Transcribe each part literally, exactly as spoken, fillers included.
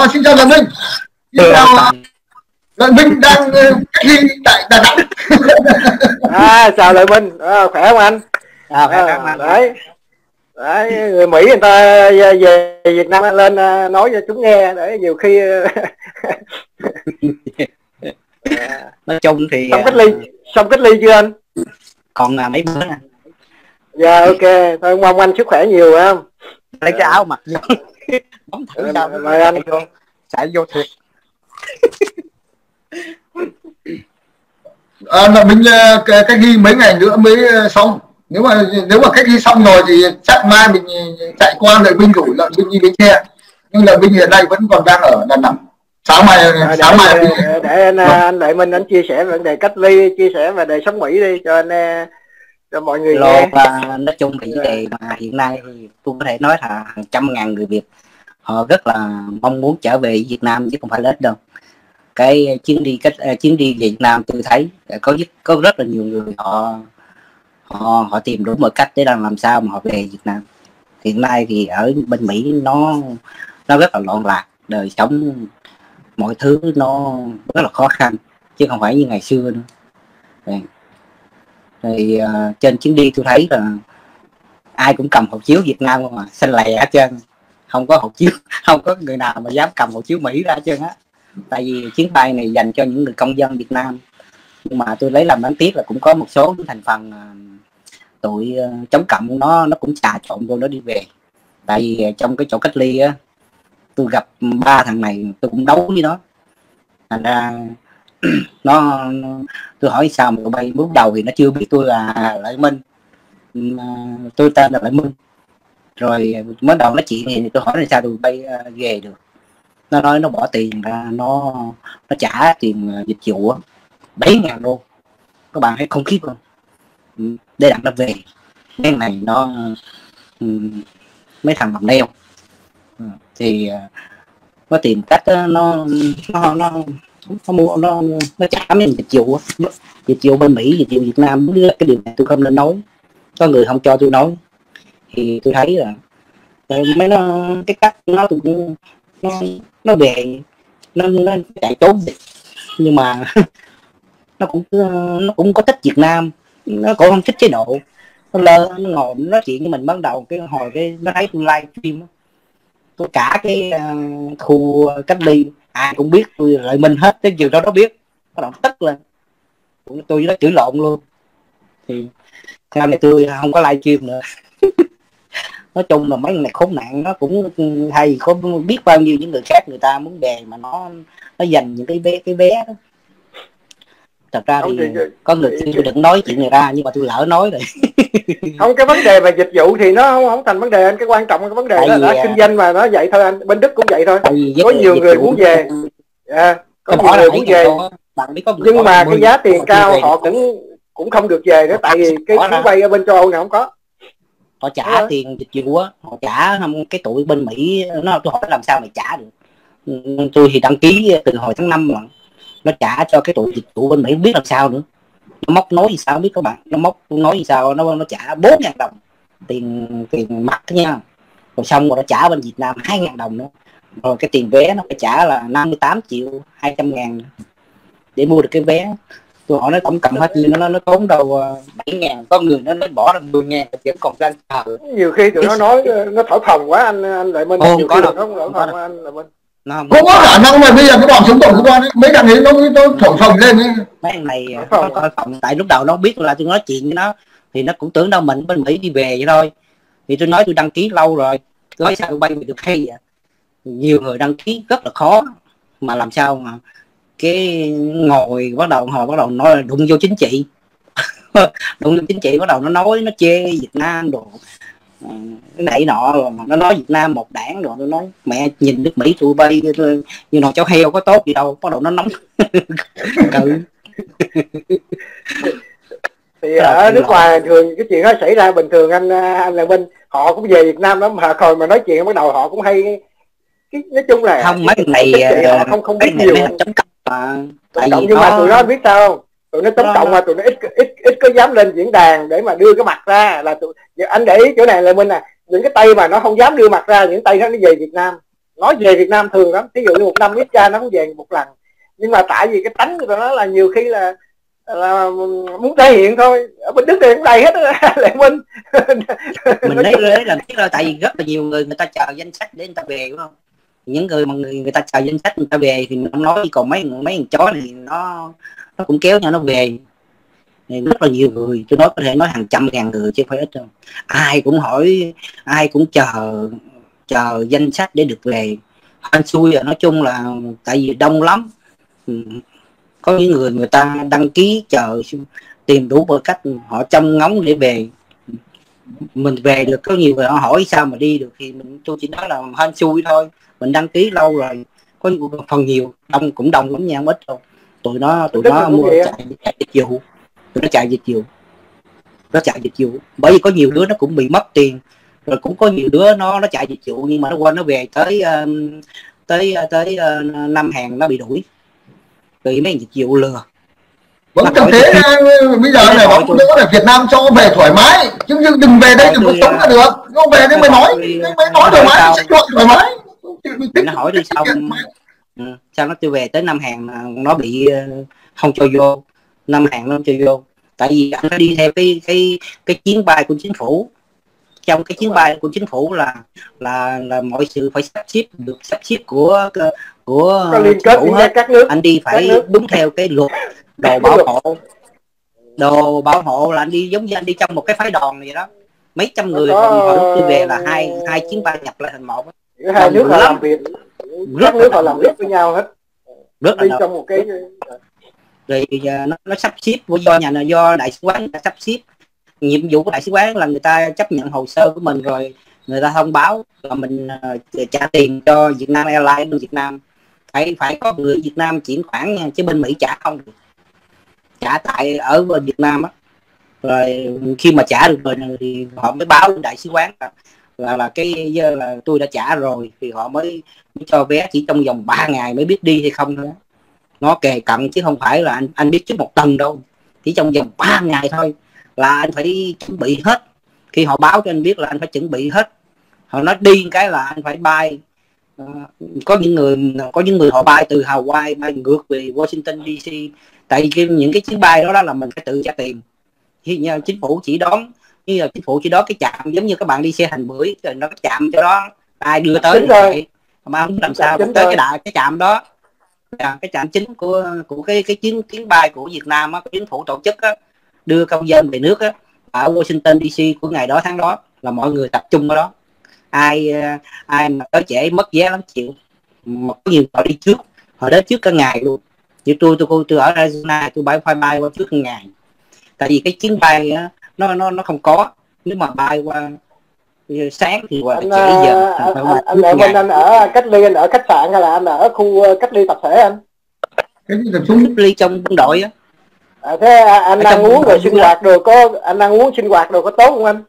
Đó, xin chào Lợi Minh. Xin chào Lợi Minh đang cách ly tại Đà Nẵng. À, chào Lợi Minh, à, khỏe không anh? À, khỏe à, anh. Đấy. Đấy, người Mỹ người ta về Việt Nam lên nói cho chúng nghe để nhiều khi nói chung thì xong cách ly, xong cách ly chưa anh? Còn là mấy bữa nè. Dạ yeah, ok, thôi mong anh sức khỏe nhiều không? Lấy cái áo mặc vô. Bóng thử sao mời anh luôn. Chạy vô thiệt. À, là mình cách ly mấy ngày nữa mới xong. Nếu mà nếu mà cách ly xong rồi thì chắc mai mình chạy qua Lợi Minh gửi Lợi Minh đi Bến Tre. Nhưng Lợi Minh hiện nay vẫn còn đang ở Đà Nẵng. Sáng mai à, sáng mai để, để, để anh, anh Lợi Minh anh chia sẻ về vấn đề cách ly, chia sẻ về đời sống Mỹ đi cho anh cho mọi người nghe. Và nói chung thì vấn đề mà hiện nay thì tôi có thể nói là hàng trăm ngàn người Việt họ rất là mong muốn trở về Việt Nam chứ không phải là ít đâu. Cái chuyến đi cách chuyến đi Việt Nam tôi thấy có có rất là nhiều người họ họ họ tìm đủ mọi cách để làm sao mà họ về Việt Nam. Hiện nay thì ở bên Mỹ nó nó rất là loạn lạc, đời sống mọi thứ nó rất là khó khăn chứ không phải như ngày xưa nữa. Đấy. Thì uh, trên chuyến đi tôi thấy là ai cũng cầm hộ chiếu Việt Nam không à, xanh lè hết trơn, không có hộ chiếu, không có người nào mà dám cầm hộ chiếu Mỹ ra hết trơn á. Tại vì chuyến bay này dành cho những người công dân Việt Nam, nhưng mà tôi lấy làm đáng tiếc là cũng có một số thành phần uh, tụi uh, chống cộng nó nó cũng trà trộn vô nó đi về. Tại vì uh, trong cái chỗ cách ly á, tôi gặp ba thằng này tôi cũng đấu với nó, thành ra nó, nó tôi hỏi sao mà bay bước đầu thì nó chưa biết tôi là Lợi Minh, tôi tên là Lợi Minh. Rồi mới đầu nó chị thì tôi hỏi là sao tụi bay về được, nó nói nó bỏ tiền ra, nó nó trả tiền dịch vụ bảy ngàn đô, các bạn thấy không khiếp không, để đặng nó về. Cái này nó mấy thằng làm neo thì nó tìm cách nó nó nó nó mua nó nó trả mấy dịch vụ dịch vụ bên Mỹ, dịch vụ Việt Nam. Cái điều này tôi không nên nói, có người không cho tôi nói thì tôi thấy là mấy nó cái cách nó nó nó về nó nó chạy trốn, nhưng mà nó cũng nó cũng có thích Việt Nam, nó cũng không thích chế độ, nó lơ nó ngồi nó nói chuyện với mình. Ban đầu cái hồi cái nó thấy tôi live stream, tôi cả cái uh, khu cách ly ai cũng biết tôi Lợi Minh hết, tới giờ đó nó biết, nó động tức lên tôi nó chửi lộn luôn. Thì sau này tôi không có live stream nữa. Nói chung là mấy người này khốn nạn, nó cũng hay có biết bao nhiêu những người khác người ta muốn về mà nó nó dành những cái vé cái vé đó. Thật ra thì có người tôi đừng nói chuyện người ta, nhưng mà tôi lỡ nói rồi. Không, cái vấn đề về dịch vụ thì nó không không thành vấn đề anh, cái quan trọng cái vấn đề đó là kinh doanh mà nó vậy thôi anh, bên Đức cũng vậy thôi. Có nhiều người muốn về, à, có nhiều người muốn về, nhưng mà cái giá tiền cao họ cũng cũng không được về nữa, tại vì cái chuyến bay ở bên châu Âu này không có. Họ trả tiền dịch vụ á, họ trả không cái tụi bên Mỹ nó tôi hỏi làm sao mày trả được. Tôi thì đăng ký từ hồi tháng năm mà nó trả cho cái tụi dịch vụ bên Mỹ biết làm sao nữa. Nó móc nói gì sao biết các bạn, nó móc nói gì sao nó nó trả bốn ngàn đồng tiền tiền mặt nha. Rồi xong rồi nó trả bên Việt Nam hai ngàn đồng nữa. Rồi cái tiền vé nó phải trả là năm mươi tám triệu hai trăm ngàn để mua được cái vé. Tôi hỏi nó tổng cộng hết nó nó tốn đầu bảy ngàn, có người nó nó bỏ ra mười ngàn vẫn còn đang chờ. Nhiều khi tụi nó nói nó thổi phồng quá anh anh Lợi Minh, nhiều khi nó thổi phồng anh Lợi Minh. Nó không có khả năng mà bây giờ cái bọn chống cộng của con ấy, mấy thằng ấy nó nó thổi phồng lên ấy. Mấy thằng này nó thổi phồng, tại lúc đầu nó biết là tôi nói chuyện với nó thì nó cũng tưởng đâu mình bên Mỹ đi về vậy thôi. Thì tôi nói tôi đăng ký lâu rồi, tôi nói sao bay được hay vậy. Nhiều người đăng ký rất là khó mà làm sao mà cái ngồi bắt đầu họ bắt đầu nói là đụng vô chính trị. Đụng vô chính trị bắt đầu nó nói nó chê Việt Nam đồ cái này nọ, rồi nó nói Việt Nam một đảng, rồi nó nói mẹ nhìn nước Mỹ tụi bay như nồi cháo heo có tốt gì đâu, bắt đầu nó nóng. Thì ở nước ngoài thường cái chuyện đó xảy ra bình thường anh anh Lợi Minh, họ cũng về Việt Nam lắm mà hồi mà nói chuyện bắt đầu họ cũng hay cái, nói chung là không mấy này họ không không biết nhiều chống cộng mà, nhưng mà tụi nó biết sao không? Tụi nó chống cộng mà tụi nó ít ít ít có dám lên diễn đàn để mà đưa cái mặt ra, là tụi anh để ý chỗ này Lợi Minh nè, những cái tay mà nó không dám đưa mặt ra, những tay đó nó về Việt Nam nói về Việt Nam thường lắm, ví dụ như một năm ít ra nó cũng về một lần, nhưng mà tại vì cái tánh của nó là nhiều khi là là muốn thể hiện thôi. Ở bên Đức thì cũng đầy hết Lệ Minh. Mình nói đấy là biết rồi, tại vì rất là nhiều người người ta chờ danh sách để người ta về, đúng không? Những người mà người người ta chờ danh sách người ta về thì mình không nói, còn mấy mấy thằng chó này nó nó cũng kéo nhau nó về. Thì rất là nhiều người, tôi nói có thể nói hàng trăm ngàn người chứ không phải ít đâu. Ai cũng hỏi, ai cũng chờ chờ danh sách để được về. Hên xui là nói chung là tại vì đông lắm. Có những người người ta đăng ký chờ tìm đủ mọi cách, họ trông ngóng để về. Mình về được, có nhiều người họ hỏi sao mà đi được thì mình tôi chỉ nói là hên xui thôi. Mình đăng ký lâu rồi, có phần nhiều đông cũng đông lắm nha, không ít đâu. Tụi nó tụi Đức nó mua chạy dịch vụ, tụi nó chạy dịch vụ, nó chạy dịch vụ. Bởi vì có nhiều đứa nó cũng bị mất tiền, rồi cũng có nhiều đứa nó nó chạy dịch vụ nhưng mà nó quên nó về tới tới tới Nam Hàng nó bị đuổi. Vì mấy dịch vụ lừa. Vẫn trong thế bây giờ này bóng đứa là Việt Nam cho về thoải mái, chứ đừng về đây đừng có sống là được. Nó về đây mới nói, mới nói thoải mái, sẽ chọn thoải mái. Nó hỏi đi sao sao nó chưa về tới Nam Hàng mà nó bị không cho vô, Nam Hàng nó không cho vô. Tại vì anh nó đi theo cái cái cái chuyến bay của chính phủ. Trong cái chuyến bay của chính phủ là là là mọi sự phải sắp xếp được sắp xếp của của liên kết hết. Các nước, anh đi phải đúng theo cái luật đồ bảo hộ, đồ bảo hộ là anh đi giống như anh đi trong một cái phái đoàn vậy đó, mấy trăm người hồi lúc tôi về là hai hai chuyến bay nhập lại thành một. Hai nước họ làm việc, các nước họ làm việc với nhau hết, rất là đi trong một cái rồi nó nó sắp xếp của do nhà do đại sứ quán sắp xếp. Nhiệm vụ của đại sứ quán là người ta chấp nhận hồ sơ của mình rồi người ta thông báo là mình uh, trả tiền cho Việt Nam Airlines. Bên Việt Nam phải phải có người Việt Nam chuyển khoản nha, chứ bên Mỹ trả không được, trả tại ở Việt Nam á. Rồi khi mà trả được rồi thì họ mới báo đại sứ quán là là, là cái là tôi đã trả rồi, thì họ mới, mới cho vé, chỉ trong vòng ba ngày mới biết đi hay không nữa. Nó kề cận chứ không phải là anh anh biết trước một tuần đâu, chỉ trong vòng ba ngày thôi là anh phải chuẩn bị hết. Khi họ báo cho anh biết là anh phải chuẩn bị hết. Họ nói đi cái là anh phải bay. À, có những người có những người họ bay từ Hawaii bay ngược về Washington đê xê. Tại vì những cái chuyến bay đó, đó là mình phải tự trả tiền. Thì như chính phủ chỉ đón, như là chính phủ chỉ đón cái chạm giống như các bạn đi xe Thành Bưởi rồi nó chạm cho đó, ai đưa tới vậy. Mà không làm sao tới cái đại cái chạm đó. Cái chạm chính của của cái cái chuyến chuyến bay của Việt Nam á, chính phủ tổ chức á, đưa công dân về nước á, ở Washington đê xê của ngày đó tháng đó là mọi người tập trung ở đó. Ai ai mà tới trễ mất vé lắm chịu. Mà có nhiều họ đi trước, họ đến trước cả ngày luôn. Như tôi tôi tôi ở Arizona tôi bay bay qua trước cả ngày. Tại vì cái chuyến bay á, nó nó nó không có. Nếu mà bay qua sáng thì qua trễ giờ. Anh, anh, anh, anh, anh, anh ở cách ly, anh ở khách sạn hay là anh ở khu cách ly tập thể anh? Cái tập ly trong quân đội á. À, thế anh đang uống rồi sinh hoạt rồi có anh đang uống sinh hoạt rồi có tốt không anh?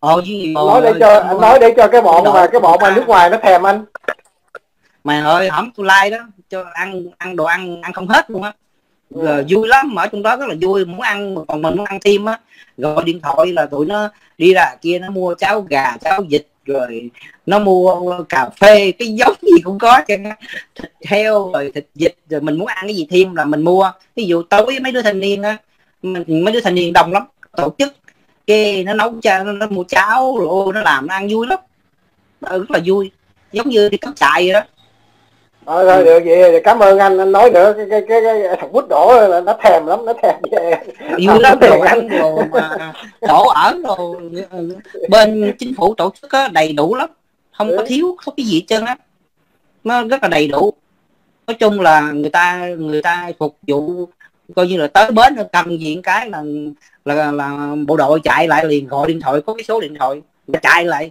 Ờ, nói để cho anh nói để cho cái bọn mà cái bọn mà nước ngoài nó thèm anh. Mày ơi hổng tôi like đó cho ăn ăn đồ ăn ăn không hết luôn á. Rồi vui lắm, ở trong đó rất là vui, muốn ăn còn mình muốn ăn thêm á, gọi điện thoại là tụi nó đi ra kia nó mua cháo gà, cháo vịt rồi nó mua cà phê, cái giống gì cũng có chứ, thịt heo rồi thịt vịt, rồi mình muốn ăn cái gì thêm là mình mua. Ví dụ tối mấy đứa thanh niên á, mấy đứa thanh niên đông lắm, tổ chức cái nó nấu cho nó, nó mua cháo rồi nó làm nó ăn vui lắm, rất là vui, giống như đi cắm trại vậy đó. Rồi, rồi được vậy, cảm ơn anh, anh nói nữa cái cái cái, cái thằng Quýt đổ là nó thèm lắm, nó thèm về. Nhiều lắm đồ ăn đồ mà chỗ ở đồ bên chính phủ tổ chức á, đầy đủ lắm, không có thiếu không cái gì hết trơn á, nó rất là đầy đủ. Nói chung là người ta người ta phục vụ coi như là tới bến cầm diện cái là là là bộ đội chạy lại liền, gọi điện thoại có cái số điện thoại chạy lại.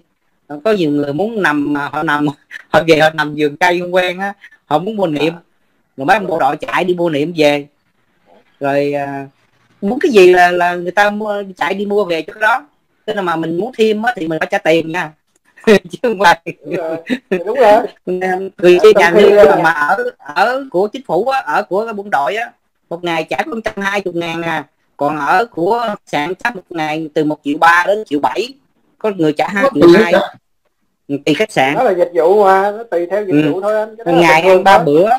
Có nhiều người muốn nằm, họ nằm họ về họ nằm giường cây không quen á, họ muốn mua niệm rồi mấy ông bộ đội chạy đi mua niệm về, rồi à, muốn cái gì là là người ta mua, chạy đi mua về chỗ đó. Thế nên mà mình muốn thêm á thì mình phải trả tiền nha. Chứ không phải đúng rồi, người nhà nước mà ở ở của chính phủ á, ở của quân đội á, một ngày trả có một trăm hai mươi ngàn à, còn ở của sạn chắc một ngày từ một triệu ba đến một triệu bảy, có người trả hai triệu hai. tiền khách sạn. Đó là dịch vụ mà, nó tùy theo dịch vụ ừ. thôi anh. Cái ngày ăn ba bữa.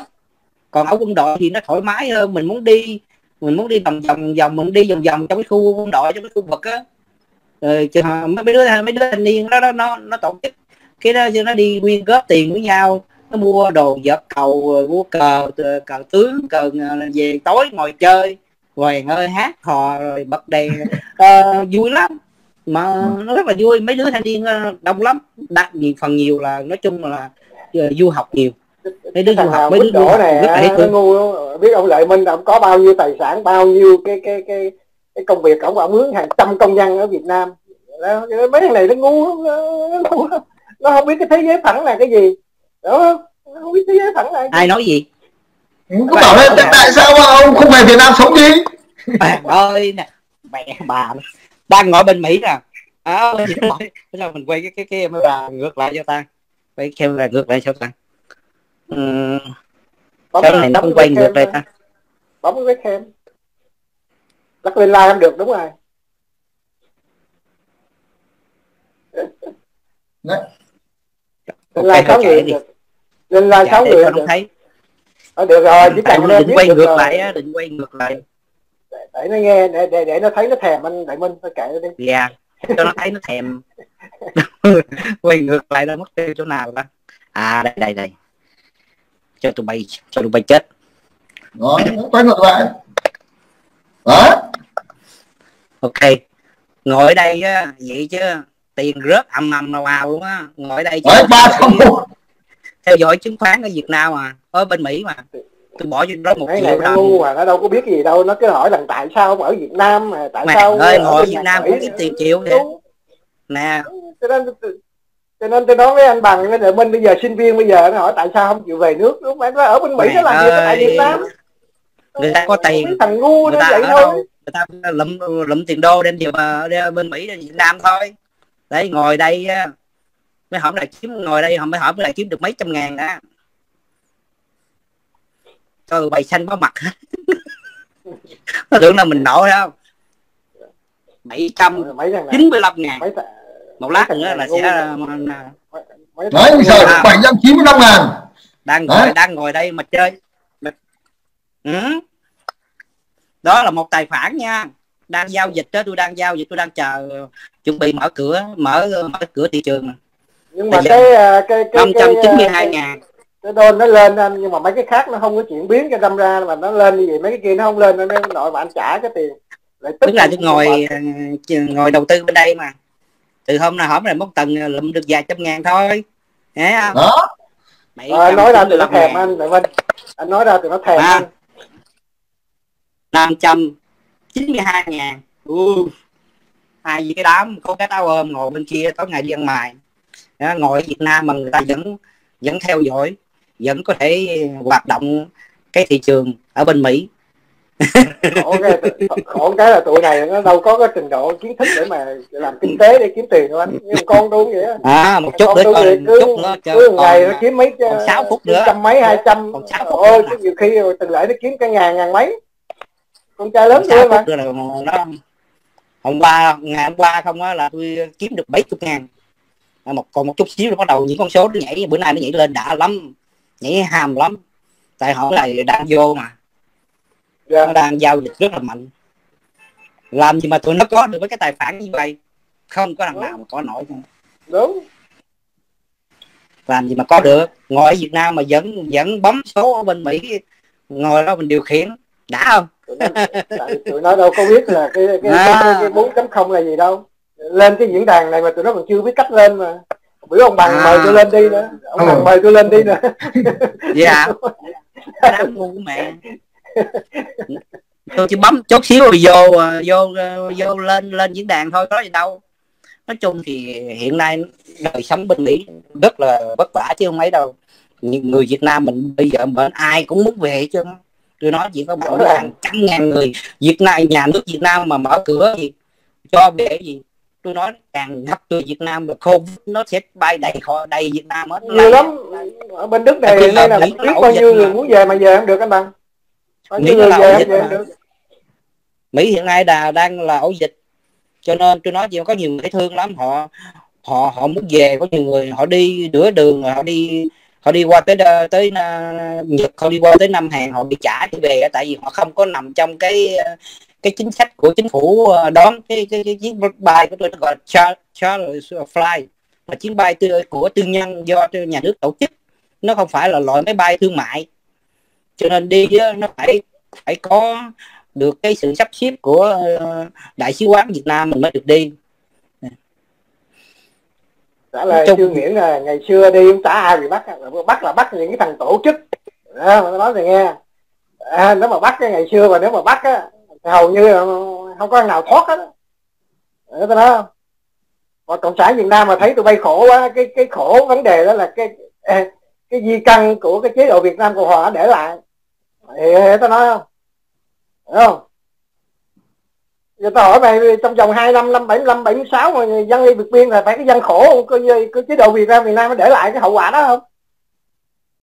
Còn ở quân đội thì nó thoải mái hơn, mình muốn đi mình muốn đi vòng vòng vòng mình đi vòng vòng trong cái khu quân đội, trong cái khu vực á. Rồi mấy đứa mấy đứa thanh niên đó, đó nó nó tổ chức cái đó, nó đi quyên góp tiền với nhau, nó mua đồ vợt cầu, mua cờ cờ tướng, cờ về tối ngồi chơi, rồi ngơi hát hò rồi bật đèn, à, vui lắm, mà nó rất là vui. Mấy đứa thanh niên đông lắm, đặc biệt phần nhiều là nói chung là du học nhiều. Mấy đứa du học, mấy đứa đổ này nó ngu luôn. Biết ông Lợi Minh ông có bao nhiêu tài sản, bao nhiêu cái cái cái cái công việc, ông ông hướng hàng trăm công nhân ở Việt Nam. Mấy thằng này nó ngu, nó, ngu nó không biết cái thế giới phẳng là cái gì, đúng không? Nó không biết thế giới phẳng là ai nói gì. Cũng bảo là tại sao ông không về Việt Nam sống đi? Bà ơi nè, mẹ bà đang ngồi bên Mỹ nè. À, bây giờ mình quay cái cái cái camera ngược lại cho ta, quay camera ngược lại cho ta. Ừ. Cái này nó không quay ngược lại ta. Bấm cái webcam. Lắc lên like không được, đúng rồi. Đấy. Like sáu người được. Lên like sáu người không thấy. Ờ, được rồi, chỉ cần nó định quay ngược rồi. Lại á, định quay ngược lại để, để nó nghe, để, để để nó thấy nó thèm anh Đại Minh, thôi kệ nó đi. Dạ, yeah, cho nó thấy nó thèm. Quay ngược lại nó mất tiêu chỗ nào đó. À, đây đây đây. Cho tụi bay, cho tụi bay chết. Đó, quay ngược lại. Đó. Ok. Ngồi ở đây á, vậy chứ tiền rớt ầm ầm nào ào luôn á. Ngồi ở đây chứ. Theo dõi chứng khoán ở Việt Nam mà, ở bên Mỹ mà, tôi bỏ cho đó một triệu đồng. Mà nó đâu có biết gì đâu, nó cứ hỏi là tại sao ở Việt Nam mà tại mẹ sao ơi, ngồi ở Việt Nam cũng kiếm tiền triệu kìa nè. Cho nên cho nên tôi nói với anh Bằng với Lợi Minh, bây giờ sinh viên bây giờ nó hỏi tại sao không chịu về nước, đúng không? Nó ở bên Mỹ mẹ nó làm gì tại Việt Nam? Người ta có tiền, thằng ngu nó vậy thôi. Người ta lụm lụm tiền đô đem về bên Mỹ, đến Việt Nam thôi. Đấy, ngồi đây mấy hổng là kiếm, ngồi đây hổng mấy hổng là kiếm được mấy trăm ngàn đó, cho bày xanh có mặt. Tưởng là mình nổi không? Bảy trăm chín mươi lăm ngàn một lát nữa là sẽ đấy, bây giờ bảy trăm chín mươi lăm ngàn đang ngồi đang ngồi đây mà chơi. Ừ. Đó là một tài khoản nha, đang giao dịch đó, tôi đang giao dịch, tôi đang chờ chuẩn bị mở cửa mở mở cửa thị trường. Nhưng mà cái cái cái năm trăm chín mươi hai ngàn cái đôn nó lên anh, nhưng mà mấy cái khác nó không có chuyển biến cho đâm ra mà nó lên như vậy, mấy cái kia nó không lên nên nội bạn trả cái tiền lại tức là tôi ngồi ngồi đầu tư bên đây mà. Từ hôm nào hổm là móc tầng lụm được vài trăm ngàn thôi. Nghe không? Đó. Ờ, nói ra từ nó thèm anh Đại Minh. Anh nói ra từ nó thèm anh. năm trăm chín mươi hai ngàn. Ừ. Hai gì cái đám có cái tao ôm ngồi bên kia tối ngày đi ăn mày. Đó, ngồi ở Việt Nam mà người ta vẫn vẫn theo dõi, vẫn có thể hoạt động cái thị trường ở bên Mỹ. Khổ cái, khổ cái là tụi này nó đâu có cái trình độ kiến thức để mà làm kinh tế để kiếm tiền đâu anh. Nhưng con tôi vậy á. À, một chút nữa coi, cứ, một chút nữa cho cứ ngày nó kiếm mấy sáu phút nữa, trăm mấy hai trăm. Còn sáu phút. Ôi, chứ nhiều khi rồi từng lễ nó kiếm cả ngàn ngàn mấy. Con trai lớn nữa mà. Nó, hôm qua ngày hôm qua không á là tôi kiếm được bảy mươi ngàn. Một, còn một chút xíu nó bắt đầu những con số nó nhảy, bữa nay nó nhảy lên đã lắm, nhảy hàm lắm, tại họ này đang vô mà. Yeah. Nó đang giao dịch rất là mạnh, làm gì mà tụi nó có được với cái tài khoản như vậy, không có thằng đúng nào mà có nổi không. Đúng, làm gì mà có được, ngồi ở Việt Nam mà vẫn vẫn bấm số ở bên Mỹ, ngồi đó mình điều khiển đã không. Tụi nó đâu có biết là cái cái, à. cái bốn chấm không là gì đâu. Lên cái diễn đàn này mà tụi nó còn chưa biết cách lên mà. Bữa ông Bằng à. mời tôi lên đi nữa. Ông ừ. Bằng mời tôi lên đi nữa. Dạ. Đám ngu của mẹ. Tôi chỉ bấm chút xíu rồi vô, vô vô lên lên diễn đàn thôi, có gì đâu. Nói chung thì hiện nay đời sống bên Mỹ rất là vất vả chứ không mấy đâu. Người Việt Nam mình bây giờ mình ai cũng muốn về chứ. Tôi nói chỉ có bảo là hàng trăm ngàn người Việt Nam, nhà nước Việt Nam mà mở cửa thì cho về gì. Tôi nói càng ngập từ Việt Nam là khô, nó sẽ bay đầy kho đầy Việt Nam hết. Nhiều lắm. Ở bên Đức này đây là biết bao nhiêu người muốn về mà về không được anh Bằng. Mỹ là ổ dịch. Mỹ hiện nay là đang là ổ dịch. Cho nên tôi nói gì có nhiều người thương lắm, họ họ họ muốn về. Có nhiều người họ đi nửa đường, họ đi họ đi qua tới tới Nhật, họ đi qua tới Nam Hàng, họ bị trả đi về, tại vì họ không có nằm trong cái cái chính sách của chính phủ đón cái cái, cái chuyến bay của tôi, nó gọi là charter flight, là chuyến bay tư, của tư nhân do nhà nước tổ chức, nó không phải là loại máy bay thương mại. Cho nên đi nó phải phải có được cái sự sắp xếp của đại sứ quán Việt Nam mình mới được đi. Trả lời Chương Nguyễn là ngày xưa đi không trả ai bị bắt, bắt là bắt những cái thằng tổ chức đó, mà nói thì nghe à, nếu mà bắt cái ngày xưa mà nếu mà bắt á hầu như không có nào thoát hết đó, tôi nói không. Còn cộng sản Việt Nam mà thấy tụi bay khổ quá, cái cái khổ vấn đề đó là cái cái di căn của cái chế độ Việt Nam Cộng Hòa để lại, thì tôi nói không, đúng không? Giờ tao hỏi mày trong vòng hai năm, năm bảy lăm, bảy sáu mà dân đi vượt biên là phải cái dân khổ, có chế độ Việt Nam Việt Nam nó để lại cái hậu quả đó không?